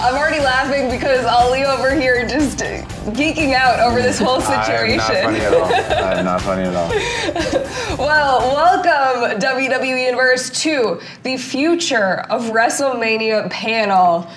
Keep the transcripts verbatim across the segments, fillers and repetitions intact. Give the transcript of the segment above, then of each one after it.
I'm already laughing because Ollie over here just geeking out over this whole situation. I am not funny at all. I am not funny at all. Well, welcome, W W E Universe, to the Future of WrestleMania panel.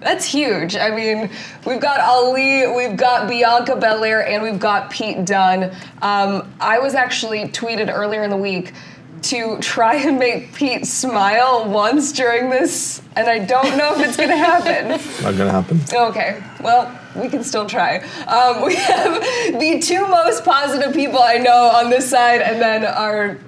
That's huge. I mean, we've got Ali, we've got Bianca Belair, and we've got Pete Dunne. Um, I was actually tweeted earlier in the week to try and make Pete smile once during this, and I don't know if it's gonna happen. Not gonna happen. Okay, well, we can still try. Um, we have the two most positive people I know on this side, and then our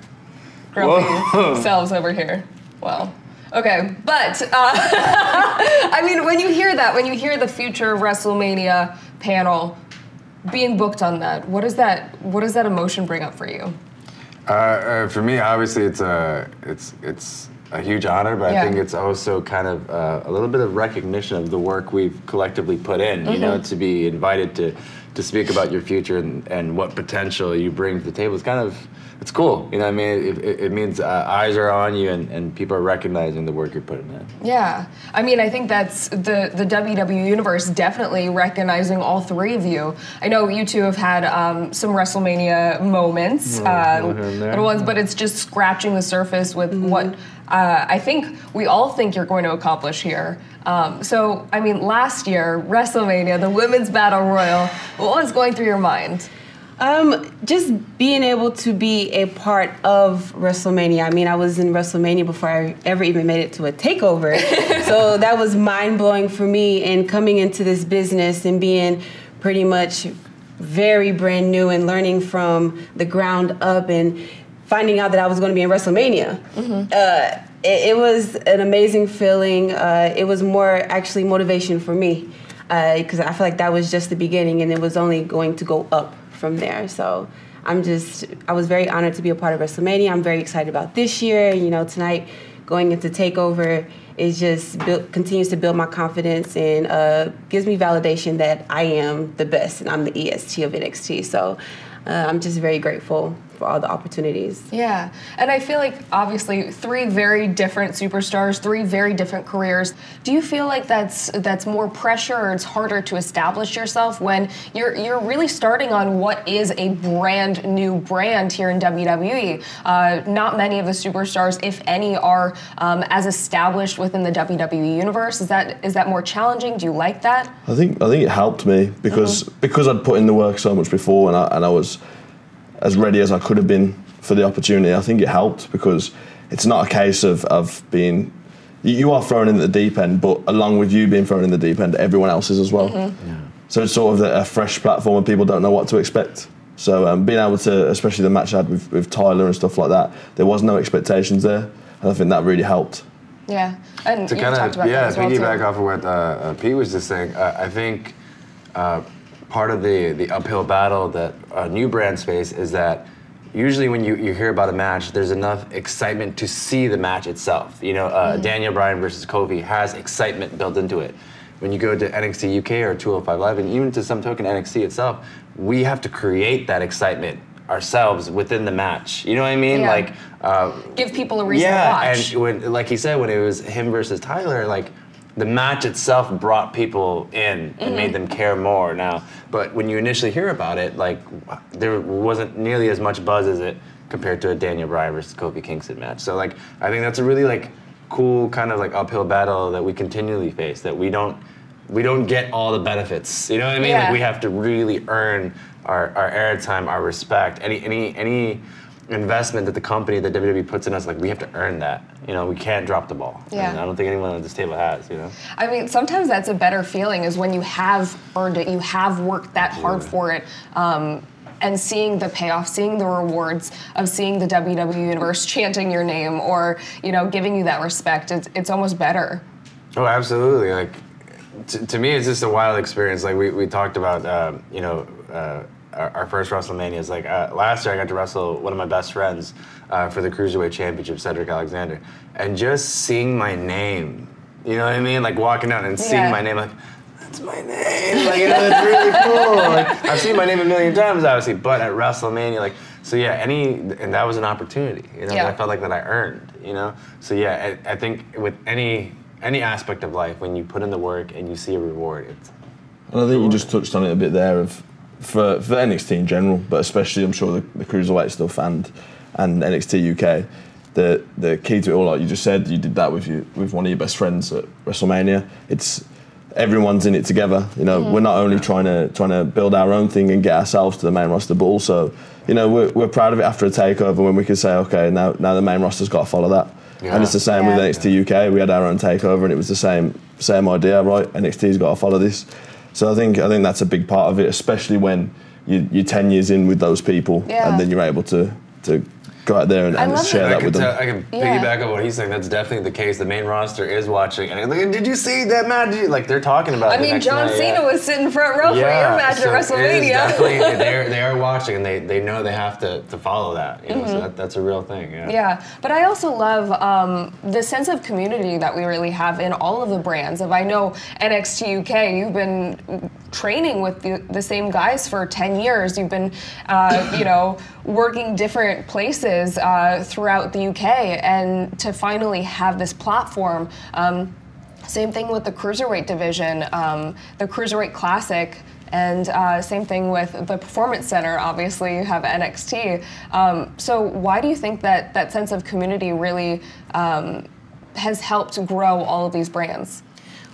grumpy Whoa. selves over here. Wow. Okay, but, uh, I mean, when you hear that, when you hear the Future WrestleMania panel being booked on that, what, is that, what does that emotion bring up for you? Uh, uh, for me, obviously, it's a, it's, it's a huge honor, but yeah. I think it's also kind of uh, a little bit of recognition of the work we've collectively put in, mm-hmm. you know, to be invited to, to speak about your future and, and what potential you bring to the table. It's kind of... It's cool, you know what I mean? It, it, it means uh, eyes are on you and, and people are recognizing the work you're putting in. Yeah, I mean, I think that's the, the W W E Universe definitely recognizing all three of you. I know you two have had um, some WrestleMania moments, mm, um, little ones, but it's just scratching the surface with mm-hmm. what uh, I think we all think you're going to accomplish here. Um, so, I mean, last year, WrestleMania, the Women's Battle Royal, what was going through your mind? Um, just being able to be a part of WrestleMania. I mean, I was in WrestleMania before I ever even made it to a takeover. So that was mind-blowing for me, and coming into this business and being pretty much very brand new and learning from the ground up and finding out that I was going to be in WrestleMania. Mm-hmm. uh, it, it was an amazing feeling. Uh, it was more actually motivation for me because uh, I feel like that was just the beginning and it was only going to go up from there. So I'm just, I was very honored to be a part of WrestleMania. I'm very excited about this year. You know, tonight going into TakeOver is just build, continues to build my confidence and uh, gives me validation that I am the best and I'm the E S T of N X T. So uh, I'm just very grateful for all the opportunities. Yeah, and I feel like obviously three very different superstars, three very different careers. Do you feel like that's that's more pressure, or it's harder to establish yourself when you're you're really starting on what is a brand new brand here in W W E? Uh, not many of the superstars, if any, are um, as established within the W W E universe. Is that is that more challenging? Do you like that? I think I think it helped me because mm-hmm. because I'd put in the work so much before, and I and I was. as ready as I could have been for the opportunity. I think it helped because it's not a case of, of being, you are thrown in the deep end, but along with you being thrown in the deep end, everyone else is as well. Mm-hmm. Yeah. So it's sort of a fresh platform and people don't know what to expect. So um, being able to, especially the match I had with, with Tyler and stuff like that, there was no expectations there. And I think that really helped. Yeah, and to you kind talked of, about yeah, that as well. Yeah, piggyback off of what uh, uh, Pete was just saying, uh, I think, uh, part of the, the uphill battle that a new brand space is that usually when you, you hear about a match, there's enough excitement to see the match itself. You know, uh, mm-hmm. Daniel Bryan versus Kofi has excitement built into it. When you go to N X T U K or two oh five Live, and even to some token N X T itself, we have to create that excitement ourselves within the match. You know what I mean? Yeah. Like uh, give people a reason yeah, to watch. Yeah, and when, like he said, when it was him versus Tyler, like, the match itself brought people in and mm-hmm. made them care more now. But when you initially hear about it, like there wasn't nearly as much buzz as it compared to a Daniel Bryan versus Kofi Kingston match. So like, I think that's a really like cool kind of like uphill battle that we continually face, that we don't we don't get all the benefits. You know what I mean? Yeah. Like we have to really earn our, our airtime, our respect, any any any investment that the company, that W W E puts in us, like we have to earn that. You know, we can't drop the ball. Yeah. And I don't think anyone at this table has, you know? I mean, sometimes that's a better feeling is when you have earned it, you have worked that hard yeah. for it, um, and seeing the payoff, seeing the rewards of seeing the W W E Universe chanting your name or, you know, giving you that respect, it's, it's almost better. Oh, absolutely. Like, t to me, it's just a wild experience. Like, we, we talked about, um, you know, uh, our first WrestleMania is like, uh, last year I got to wrestle one of my best friends uh, for the Cruiserweight Championship, Cedric Alexander. And just seeing my name, you know what I mean? Like walking out and yeah. seeing my name, like, that's my name. Like, you know, it's really cool. Like, I've seen my name a million times, obviously, but at WrestleMania, like, so yeah, any, and that was an opportunity, you know, yeah. that I felt like that I earned, you know? So yeah, I, I think with any any aspect of life, when you put in the work and you see a reward, it's... And I think you just touched on it a bit there of for, for N X T in general, but especially I'm sure the, the Cruiserweight stuff and and N X T U K, the the key to it all, like you just said, you did that with you with one of your best friends at WrestleMania. It's everyone's in it together. You know, mm-hmm. we're not only trying to trying to build our own thing and get ourselves to the main roster, but also, you know, we're we're proud of it after a takeover when we can say, okay, now now the main roster's got to follow that. Yeah. And it's the same yeah. with N X T U K. We had our own takeover, and it was the same same idea, right? N X T's got to follow this. So I think I think that's a big part of it, especially when you, you're ten years in with those people, yeah. and then you're able to to go out there and, and share that, that with them. Tell, I can yeah. piggyback on what he's saying. That's definitely the case. The main roster is watching. And like, did you see that match? Did you? Like they're talking about. I it mean, the next John night, Cena yeah. was sitting front row yeah. for your match so at WrestleMania. Definitely, they're they are watching, and they they know they have to to follow that. You know, mm-hmm. so that, that's a real thing. Yeah. Yeah, but I also love um, the sense of community that we really have in all of the brands. If I know N X T U K, you've been training with the, the same guys for ten years. You've been, uh, you know, working different places. Uh, throughout the U K, and to finally have this platform. Um, same thing with the Cruiserweight division, um, the Cruiserweight Classic, and uh, same thing with the Performance Center. Obviously, you have N X T. Um, so why do you think that that sense of community really um, has helped grow all of these brands?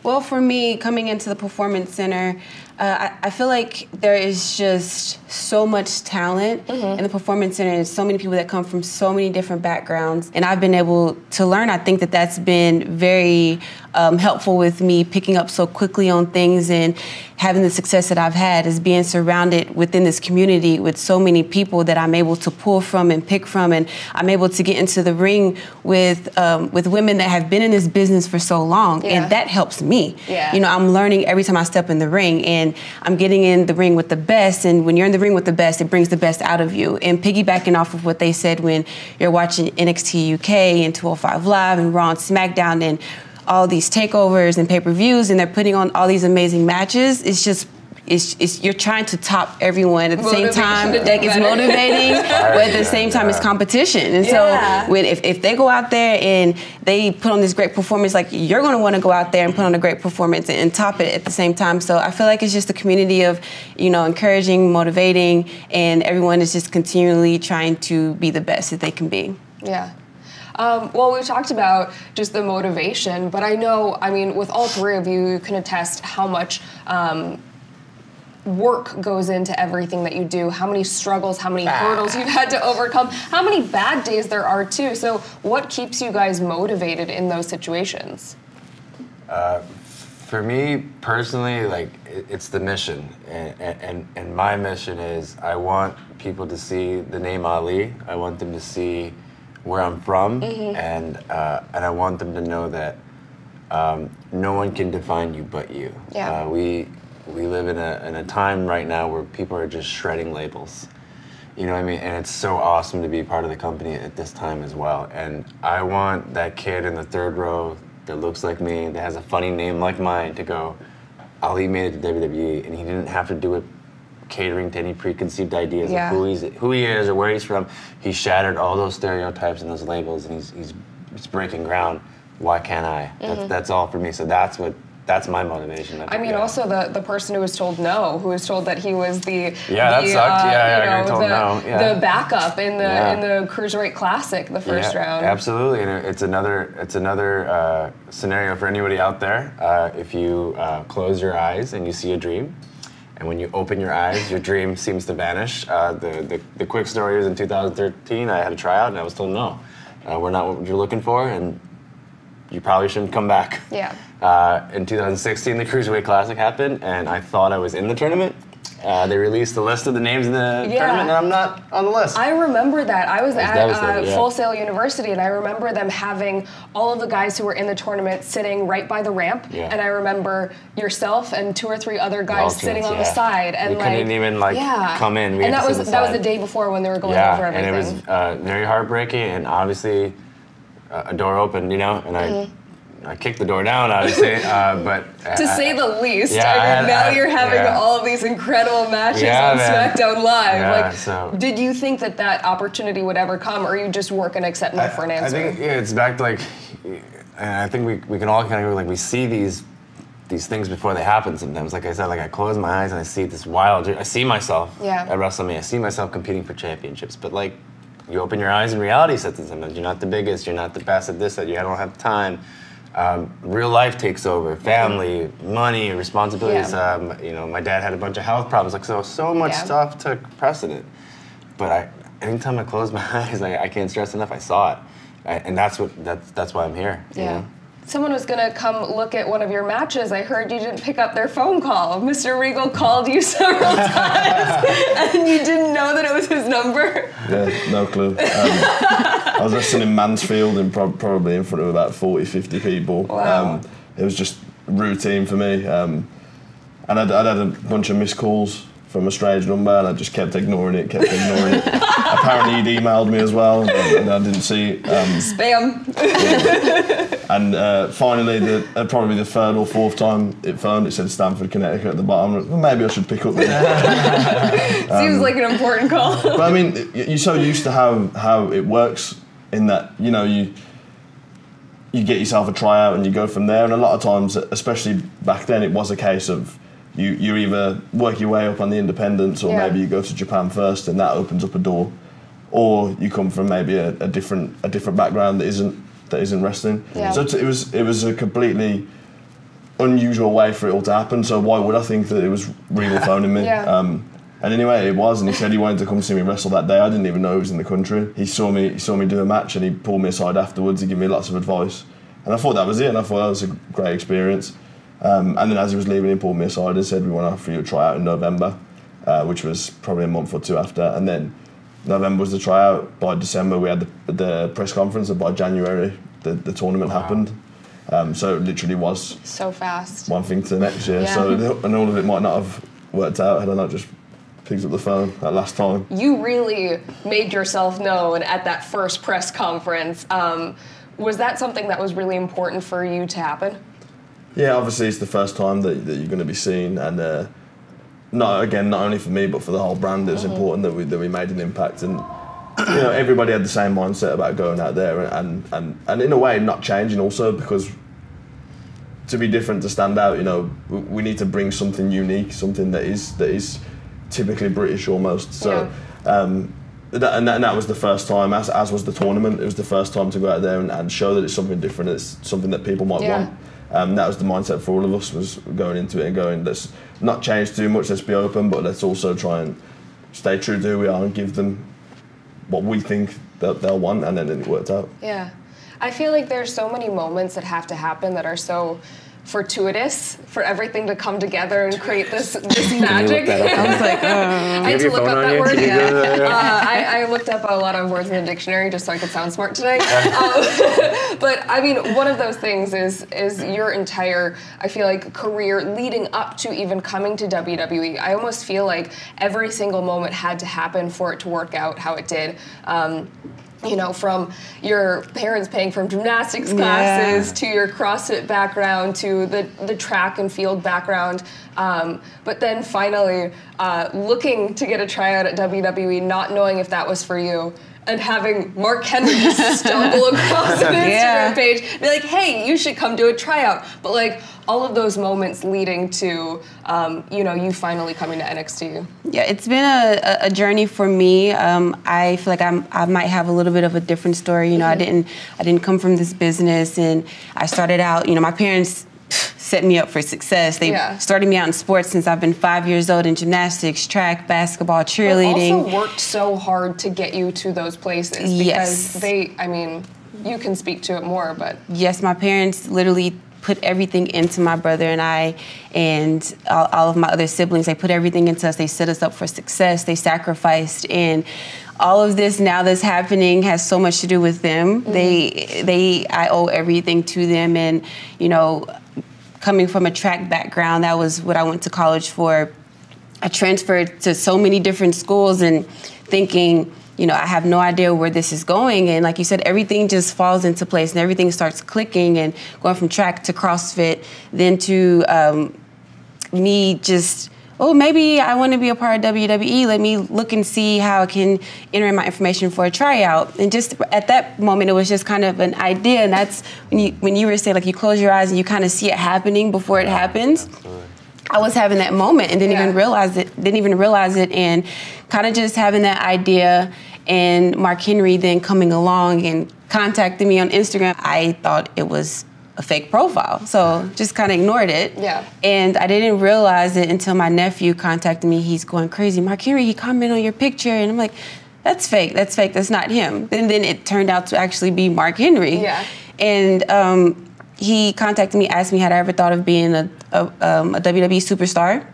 Well, for me, coming into the Performance Center, uh, I, I feel like there is just so much talent mm-hmm. in the Performance Center, and so many people that come from so many different backgrounds. And I've been able to learn. I think that that's been very um, helpful with me picking up so quickly on things and having the success that I've had is being surrounded within this community with so many people that I'm able to pull from and pick from. And I'm able to get into the ring with, um, with women that have been in this business for so long. Yeah. And that helps me. Yeah. You know, I'm learning every time I step in the ring, and I'm getting in the ring with the best, and when you're in the ring with the best, it brings the best out of you. And piggybacking off of what they said when you're watching N X T U K and two oh five Live and Raw and SmackDown and all these takeovers and pay-per-views, and they're putting on all these amazing matches, it's just It's, it's, you're trying to top everyone at the Motivation same time. That like it's motivating, but at the same time, it's competition. And yeah. so, when if, if they go out there and they put on this great performance, like you're going to want to go out there and put on a great performance and, and top it at the same time. So I feel like it's just a community of, you know, encouraging, motivating, and everyone is just continually trying to be the best that they can be. Yeah. Um, well, we talked about just the motivation, but I know, I mean, with all three of you, you can attest how much. Um, work goes into everything that you do, how many struggles, how many ah. hurdles you've had to overcome, how many bad days there are too. So what keeps you guys motivated in those situations? Uh, for me personally, like it's the mission. And, and, and my mission is I want people to see the name Ali. I want them to see where I'm from. Mm-hmm. and, uh, and I want them to know that um, no one can define you but you. Yeah. Uh, we. We live in a, in a time right now where people are just shredding labels. You know what I mean? And it's so awesome to be part of the company at this time as well. And I want that kid in the third row that looks like me, that has a funny name like mine, to go, Ali made it to W W E, and he didn't have to do it catering to any preconceived ideas yeah. of who, he's, who he is or where he's from. He shattered all those stereotypes and those labels, and he's, he's, he's breaking ground. Why can't I? Mm-hmm. That's, that's all for me. So that's what... That's my motivation. I, I mean, yeah. also the, the person who was told no, who was told that he was the yeah, the, that sucked. Uh, yeah, you yeah, know, told the, no. yeah. the backup in the yeah. in the Cruiserweight Classic, the first yeah, round. Absolutely, and it's another it's another uh, scenario for anybody out there. Uh, if you uh, close your eyes and you see a dream, and when you open your eyes, your dream seems to vanish. Uh, the, the the quick story is in two thousand thirteen, I had a tryout and I was told no, uh, we're not what you're looking for, and you probably shouldn't come back. Yeah. Uh, in two thousand sixteen, the Cruiserweight Classic happened, and I thought I was in the tournament. Uh, they released a list of the names in the yeah. tournament, and I'm not on the list. I remember that. I was, was at uh, yeah. Full Sail University, and I remember them having all of the guys who were in the tournament sitting right by the ramp, yeah. and I remember yourself and two or three other guys sitting teams, on yeah. the side. And we like, couldn't even like yeah. come in. We and that was that side. was the day before when they were going yeah. over everything. And it was uh, very heartbreaking, and obviously uh, a door opened, you know, and mm-hmm. I... I kicked the door down, obviously, uh, but... to I, say the least, yeah, I mean, I, I, now you're having yeah. all of these incredible matches yeah, on man. SmackDown Live. Yeah, like, so. Did you think that that opportunity would ever come, or you just work and accept no for an answer? I think yeah, it's back to, like, and I think we, we can all kind of go, like, we see these these things before they happen sometimes. Like I said, like I close my eyes and I see this wild, I see myself yeah. at WrestleMania, I see myself competing for championships, but like, you open your eyes and reality sets in sometimes. You're not the biggest, you're not the best at this, that you don't have time. Um, real life takes over, family, money, responsibilities. Yeah. Um, you know, my dad had a bunch of health problems, like so so much yeah. stuff took precedent. But I, anytime I close my eyes, I, I can't stress enough, I saw it. I, and that's what that's that's why I'm here. Yeah. You know? Someone was gonna come look at one of your matches. I heard you didn't pick up their phone call. Mister Regal called you several times, and you didn't know that it was his number. Yeah, no clue. Um, I was wrestling in Mansfield and pro probably in front of about forty, fifty people. Wow. Um, it was just routine for me. Um, and I'd, I'd had a bunch of missed calls from a strange number, and I just kept ignoring it, kept ignoring it. Apparently he'd emailed me as well, and I didn't see it. Um, Spam. Yeah. And uh, finally, the, uh, probably the third or fourth time it phoned, it said Stanford, Connecticut at the bottom. Well, maybe I should pick up. um, Seems like an important call. But I mean, you're so used to how, how it works in that, you know, you, you get yourself a tryout and you go from there. And a lot of times, especially back then, it was a case of, You, you either work your way up on the independents, or yeah. maybe you go to Japan first and that opens up a door, or you come from maybe a, a different a different background that isn't that isn't wrestling. Yeah. So it was it was a completely unusual way for it all to happen. So why would I think that it was Regal phoning me? Yeah. Um, and anyway, it was, and he said he wanted to come see me wrestle that day. I didn't even know he was in the country. He saw me he saw me do a match, and he pulled me aside afterwards. He gave me lots of advice, and I thought that was it. And I thought that was a great experience. Um, and then as he was leaving, he pulled me aside and said, we want to offer you a tryout in November, uh, which was probably a month or two after. And then November was the tryout. By December, we had the, the press conference, and by January, the, the tournament wow. happened. Um, so it literally was... So fast. One thing to the next year. Yeah. So, and all of it might not have worked out had I not just picked up the phone that last time. You really made yourself known at that first press conference. Um, was that something that was really important for you to happen? Yeah, obviously it's the first time that, that you're going to be seen, and uh, not again, not only for me but for the whole brand. It was mm-hmm. important that we that we made an impact, and you know everybody had the same mindset about going out there, and and and in a way not changing also, because to be different, to stand out, you know, we, we need to bring something unique, something that is that is typically British almost. So, yeah. um, that, and, that, and that was the first time, as as was the tournament. It was the first time to go out there and, and show that it's something different. It's something that people might yeah. want. Um, that was the mindset for all of us, was going into it and going, let's not change too much, let's be open, but let's also try and stay true to who we are and give them what we think that they'll want, and then it worked out. Yeah. I feel like there's so many moments that have to happen that are so fortuitous for everything to come together and create this, this magic. I was like, oh. I had to look up that word. Yeah. That? Yeah. Uh, I, I looked up a lot of words in the dictionary just so I could sound smart today. um, but I mean, one of those things is is your entire, I feel like, career leading up to even coming to W W E. I almost feel like every single moment had to happen for it to work out how it did. Um, You know, from your parents paying for gymnastics classes yeah. to your CrossFit background to the, the track and field background. Um, but then finally uh, looking to get a tryout at W W E, not knowing if that was for you, and having Mark Henry just stumble across an Instagram yeah. page, be like, hey, you should come do a tryout. But like all of those moments leading to, um, you know, you finally coming to N X T. Yeah, it's been a, a journey for me. Um, I feel like I'm, I might have a little bit of a different story. You know, mm-hmm. I didn't, I didn't come from this business, and I started out, you know, my parents set me up for success. They yeah. started me out in sports since I've been five years old, in gymnastics, track, basketball, cheerleading. But also worked so hard to get you to those places because yes. they, I mean, you can speak to it more, but. Yes, my parents literally put everything into my brother and I, and all, all of my other siblings. They put everything into us. They set us up for success. They sacrificed, and all of this now that's happening has so much to do with them. Mm-hmm. They, they, I owe everything to them, and you know, coming from a track background, that was what I went to college for. I transferred to so many different schools and thinking, you know, I have no idea where this is going. And like you said, everything just falls into place and everything starts clicking, and going from track to CrossFit, then to um, me just oh, maybe I want to be a part of W W E. Let me look and see how I can enter in my information for a tryout. And just at that moment, it was just kind of an idea. And that's when you, when you were saying, like, you close your eyes and you kind of see it happening before it happens. Absolutely. I was having that moment and didn't yeah. even realize it, didn't even realize it. And kind of just having that idea and Mark Henry then coming along and contacting me on Instagram, I thought it was a fake profile. So just kind of ignored it. Yeah. And I didn't realize it until my nephew contacted me. He's going crazy. Mark Henry, he commented on your picture. And I'm like, that's fake, that's fake, that's not him. And then it turned out to actually be Mark Henry. Yeah. And um, he contacted me, asked me had I ever thought of being a, a, um, a W W E superstar.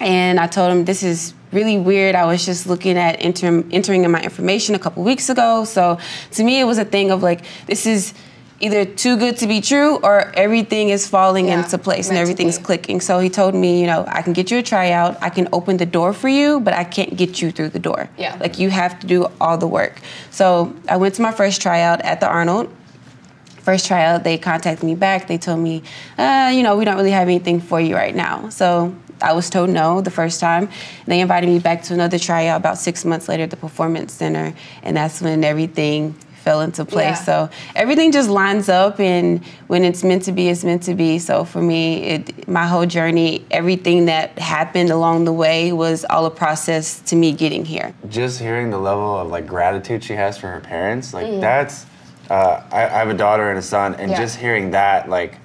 And I told him, this is really weird. I was just looking at enter entering in my information a couple weeks ago. So to me, it was a thing of like, this is either too good to be true or everything is falling yeah, into place and everything's clicking. So he told me, you know, I can get you a tryout, I can open the door for you, but I can't get you through the door. Yeah. Like, you have to do all the work. So I went to my first tryout at the Arnold. First tryout, they contacted me back. They told me, uh, you know, we don't really have anything for you right now. So I was told no the first time. And they invited me back to another tryout about six months later at the Performance Center. And that's when everything fell into place. Yeah. So everything just lines up, and when it's meant to be, it's meant to be. So for me, it, my whole journey, everything that happened along the way was all a process to me getting here. Just hearing the level of like gratitude she has for her parents, like mm. that's, uh, I, I have a daughter and a son, and yeah. just hearing that like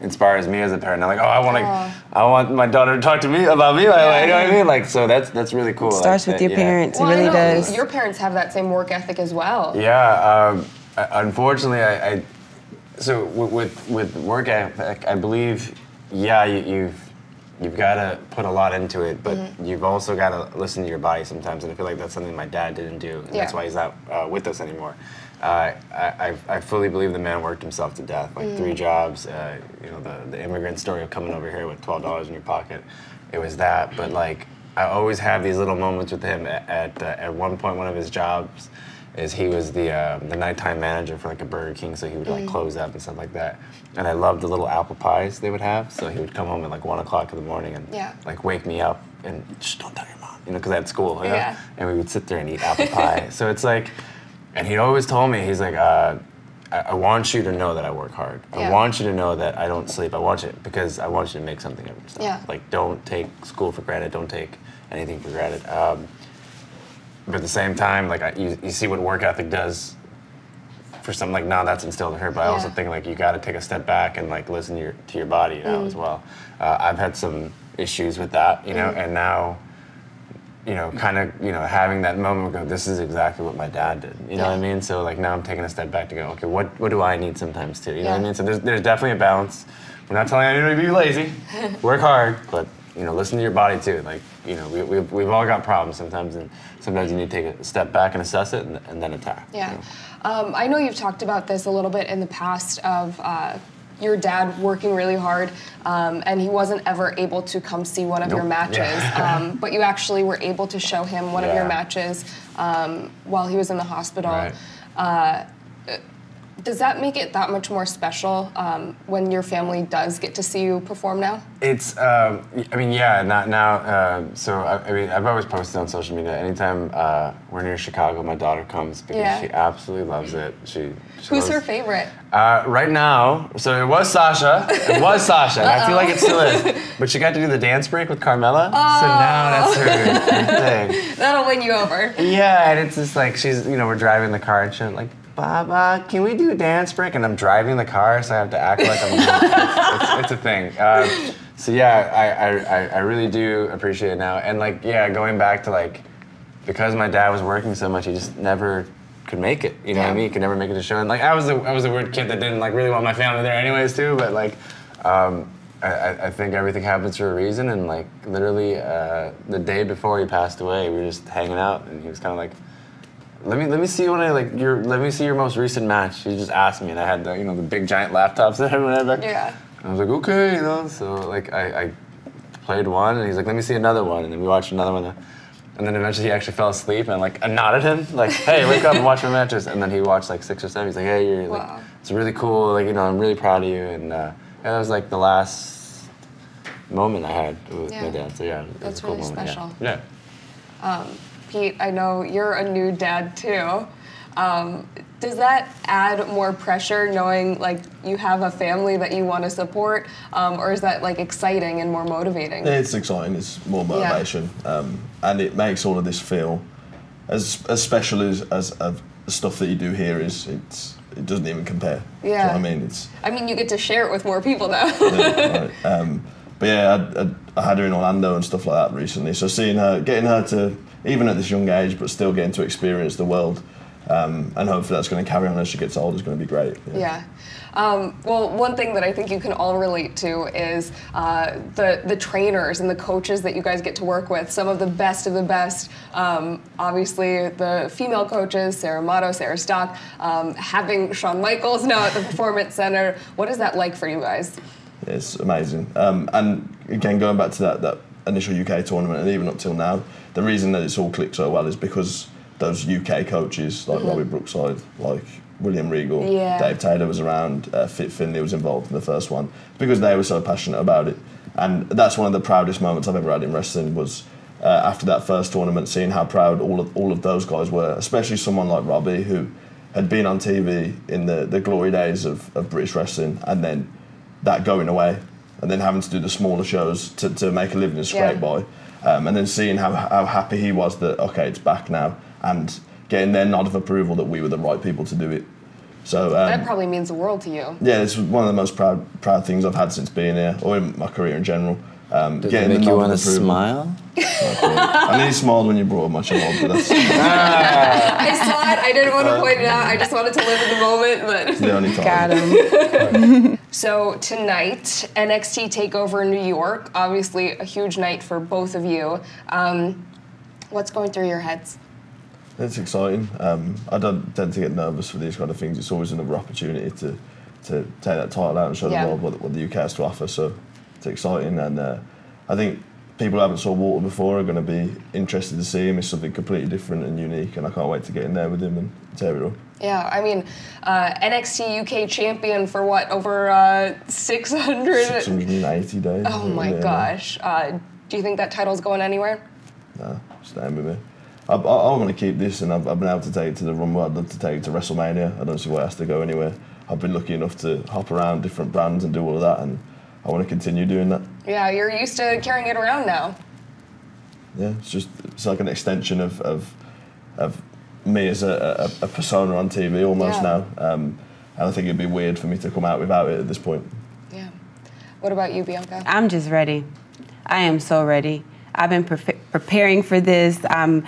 inspires me as a parent. I'm like, oh, I want to, oh. I want my daughter to talk to me about me. Like, yeah. like, you know what I mean? Like, so that's that's really cool. It starts like, with that, your yeah. parents. Well, it really does. Your parents have that same work ethic as well. Yeah. Um, I, unfortunately, I, I so with with work ethic, I believe, yeah, you, you've you've got to put a lot into it, but mm-hmm. you've also got to listen to your body sometimes. And I feel like that's something my dad didn't do, and yeah. that's why he's not uh, with us anymore. Uh, I, I fully believe the man worked himself to death, like mm. three jobs, uh, you know, the, the immigrant story of coming over here with twelve dollars in your pocket, it was that. But like, I always have these little moments with him. At at, uh, at one point, one of his jobs is he was the uh, the nighttime manager for like a Burger King, so he would like mm. close up and stuff like that. And I loved the little apple pies they would have, so he would come home at like one o'clock in the morning and yeah. like wake me up and just don't tell your mom, you know, because I had school, you know? Yeah. And we would sit there and eat apple pie. So it's like, and he always told me, he's like, uh, I, I want you to know that I work hard. I yeah. want you to know that I don't sleep. I want you, because I want you to make something of yourself. Yeah. Like, don't take school for granted. Don't take anything for granted. Um, but at the same time, like, I, you, you see what work ethic does for something like, nah, that's instilled in her. But yeah. I also think, like, you got to take a step back and, like, listen to your, to your body now mm. as well. Uh, I've had some issues with that, you know, mm. and now, you know, kind of, you know, having that moment go, this is exactly what my dad did. You know yeah. what I mean? So like, now I'm taking a step back to go, okay, what, what do I need sometimes too? You yeah. know what I mean? So there's, there's definitely a balance. We're not telling anybody to be lazy, work hard, but you know, listen to your body too. Like, you know, we, we, we've all got problems sometimes, and sometimes you need to take a step back and assess it, and, and then attack. Yeah. You know? um, I know you've talked about this a little bit in the past of, uh, your dad working really hard, um, and he wasn't ever able to come see one of nope. your matches, yeah. um, but you actually were able to show him one yeah. of your matches um, while he was in the hospital. Right. Uh, does that make it that much more special um, when your family does get to see you perform now? It's, um, I mean, yeah, not now. Uh, so, I, I mean, I've always posted on social media. Anytime uh, we're near Chicago, my daughter comes because yeah. she absolutely loves it. She, she Who's loves, her favorite? Uh, right now, so it was Sasha. It was Sasha, and uh -oh. I feel like it still is. But she got to do the dance break with Carmella, oh. so now that's her thing. That'll win you over. Yeah, and it's just like, she's, you know, we're driving the car, and she's like, Baba, can we do a dance break? And I'm driving the car, so I have to act like I'm it's, it's, it's a thing. Uh, so yeah, I, I, I really do appreciate it now. And like, yeah, going back to like, because my dad was working so much, he just never could make it. You know yeah. what I mean? He could never make it to show. And like, I was the, I was the weird kid that didn't like really want my family there anyways too, but like, um, I, I think everything happens for a reason. And like, literally uh, the day before he passed away, we were just hanging out, and he was kind of like, Let me let me see when I like your let me see your most recent match. You just asked me, and I had the you know the big giant laptops that everyone had back. Yeah. And I was like, okay, you know. So like I, I played one, and he's like, let me see another one, and then we watched another one, and then eventually he actually fell asleep, and like I nodded him, like, hey, wake up and watch my matches, and then he watched like six or seven. He's like, hey, you're wow. like it's really cool, like you know, I'm really proud of you, and uh, and that was like the last moment I had with yeah. my dad. So yeah, that's really cool special. Yeah. yeah. Um, Pete, I know you're a new dad too. Um, does that add more pressure knowing like you have a family that you want to support, um, or is that like exciting and more motivating? It's exciting. It's more motivation, yeah. um, and it makes all of this feel as as special as as, as stuff that you do here is. It's it doesn't even compare. Yeah. So, I mean, it's. I mean, you get to share it with more people now. yeah, right. um, but yeah, I, I, I had her in Orlando and stuff like that recently. So seeing her, getting her to even at this young age, but still getting to experience the world. Um, and hopefully that's going to carry on as she gets older. It's going to be great. Yeah. yeah. Um, well, one thing that I think you can all relate to is uh, the the trainers and the coaches that you guys get to work with. Some of the best of the best. Um, obviously, the female coaches, Sarah Motto, Sarah Stock, um, having Shawn Michaels now at the Performance Center. What is that like for you guys? It's amazing. Um, and again, going back to that that initial U K tournament, and even up till now, the reason that it's all clicked so well is because. Those U K coaches like mm-hmm. Robbie Brookside, like William Regal, yeah. Dave Taylor was around, uh, Fit Finley was involved in the first one because they were so passionate about it, and that's one of the proudest moments I've ever had in wrestling was uh, after that first tournament, seeing how proud all of all of those guys were, especially someone like Robbie who had been on T V in the the glory days of, of British wrestling, and then that going away, and then having to do the smaller shows to, to make a living as straight yeah. boy, um, and then seeing how how happy he was that okay, it's back now. And getting their nod of approval that we were the right people to do it. So um, that probably means the world to you. Yeah, it's one of the most proud proud things I've had since being here, or in my career in general. Um, Did it make you want to smile? I mean, he smiled when you brought up my child, but that's... ah. I saw it, I didn't want to point it out, I just wanted to live in the moment, but... It's the only time. Got him. Right. So, tonight, N X T TakeOver New York, obviously a huge night for both of you. Um, what's going through your heads? It's exciting. Um, I don't tend to get nervous for these kind of things. It's always another opportunity to to take that title out and show yeah. the world what, what the U K has to offer. So it's exciting, and uh, I think people who haven't saw Walter before are going to be interested to see him. It's something completely different and unique, and I can't wait to get in there with him and tear it up. Yeah, I mean, uh, N X T U K champion for what, over uh, six hundred? six hundred eighty days. Oh my there, gosh. Uh, do you think that title's going anywhere? No, staying with me. I, I, I want to keep this, and I've, I've been able to take it to the run where I'd love to take it to WrestleMania. I don't see why it has to go anywhere. I've been lucky enough to hop around different brands and do all of that, and I want to continue doing that. Yeah, you're used to carrying it around now. Yeah, it's just it's like an extension of of, of me as a, a, a persona on T V almost yeah. now, um, and I think it'd be weird for me to come out without it at this point. Yeah. What about you, Bianca? I'm just ready. I am so ready. I've been pre preparing for this. I'm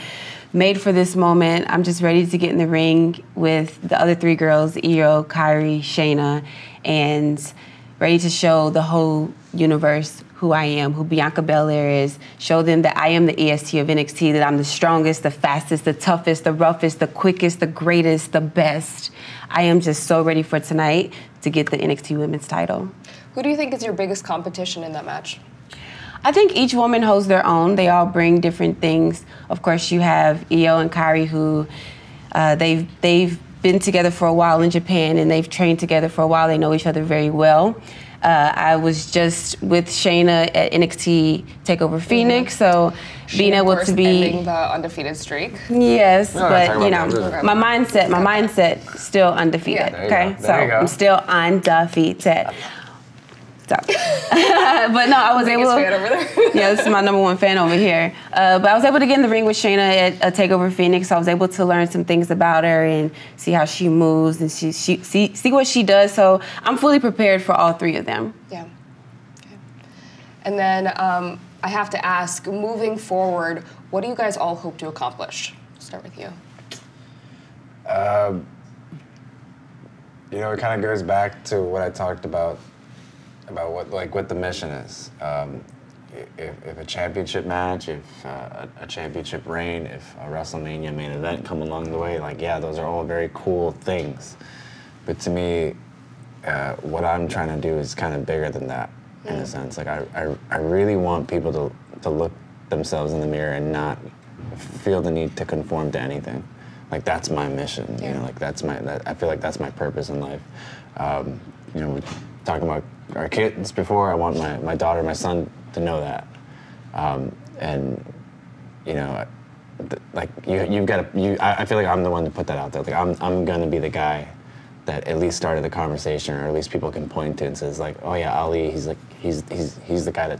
made for this moment. I'm just ready to get in the ring with the other three girls, Io, Kairi, Shayna, and ready to show the whole universe who I am, who Bianca Belair is, show them that I am the E S T of N X T, that I'm the strongest, the fastest, the toughest, the roughest, the quickest, the greatest, the best. I am just so ready for tonight to get the N X T women's title. Who do you think is your biggest competition in that match? I think each woman holds their own. They all bring different things. Of course, you have Io and Kairi, who uh, they've, they've been together for a while in Japan, and they've trained together for a while. They know each other very well. Uh, I was just with Shayna at N X T TakeOver Phoenix, so she being able to be ending the undefeated streak. Yes, no, but you know, my mindset, my mindset still undefeated. Yeah, okay, so I'm still undefeated. So. But no, I was able to, over there. Yeah, this is my number one fan over here. Uh, but I was able to get in the ring with Shayna at a TakeOver Phoenix. So I was able to learn some things about her and see how she moves and she, she see see what she does. So I'm fully prepared for all three of them. Yeah. Okay. And then um, I have to ask, moving forward, what do you guys all hope to accomplish? I'll start with you. Uh, you know, it kind of goes back to what I talked about. About what, like, what the mission is. Um, if, if a championship match, if uh, a, a championship reign, if a WrestleMania main event come along the way, like, yeah, those are all very cool things. But to me, uh, what I'm trying to do is kind of bigger than that, yeah. in a sense. Like, I, I, I really want people to, to look themselves in the mirror and not feel the need to conform to anything. Like, that's my mission, yeah. you know, like, that's my, that, I feel like that's my purpose in life. Um, you know, talking about our kids before. I want my, my daughter, my son to know that. Um, and, you know, like, you, you've got to, you, I feel like I'm the one to put that out there. Like, I'm, I'm going to be the guy that at least started the conversation, or at least people can point to and says, like, oh yeah, Ali, he's like, he's, he's, he's the guy that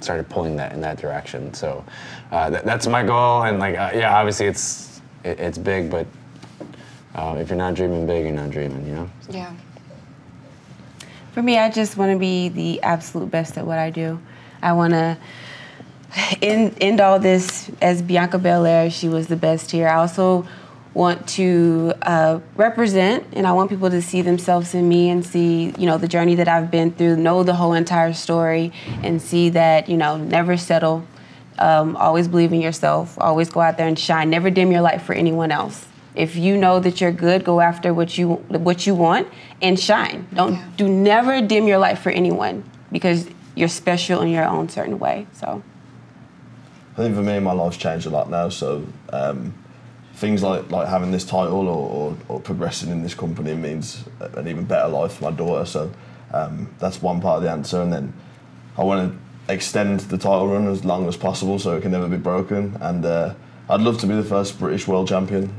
started pulling that in that direction. So uh, th that's my goal. And like, uh, yeah, obviously it's, it, it's big, but uh, if you're not dreaming big, you're not dreaming, you know? So. Yeah. For me, I just want to be the absolute best at what I do. I want to end, end all this as Bianca Belair. She was the best here. I also want to uh, represent, and I want people to see themselves in me and see, you know, the journey that I've been through, know the whole entire story, and see that, you know, never settle, um, always believe in yourself, always go out there and shine, never dim your light for anyone else. If you know that you're good, go after what you what you want and shine. Don't yeah. do never dim your light for anyone, because you're special in your own certain way. So I think for me, my life's changed a lot now. So um, things like like having this title or, or, or progressing in this company means an even better life for my daughter. So um, that's one part of the answer. And then I want to extend the title run as long as possible so it can never be broken. And uh, I'd love to be the first British world champion.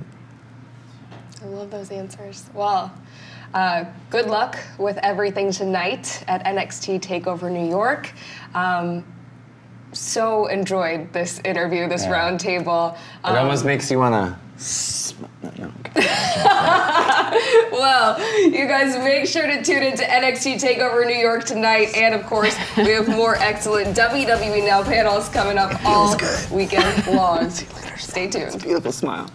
I love those answers. Well, uh, good luck with everything tonight at N X T TakeOver New York. Um, so enjoyed this interview, this yeah. round table. Um, it almost makes you want to sm no, okay. Well, you guys make sure to tune into N X T TakeOver New York tonight. And of course, we have more excellent W W E Now panels coming up all weekend long. Stay tuned. It's a beautiful smile.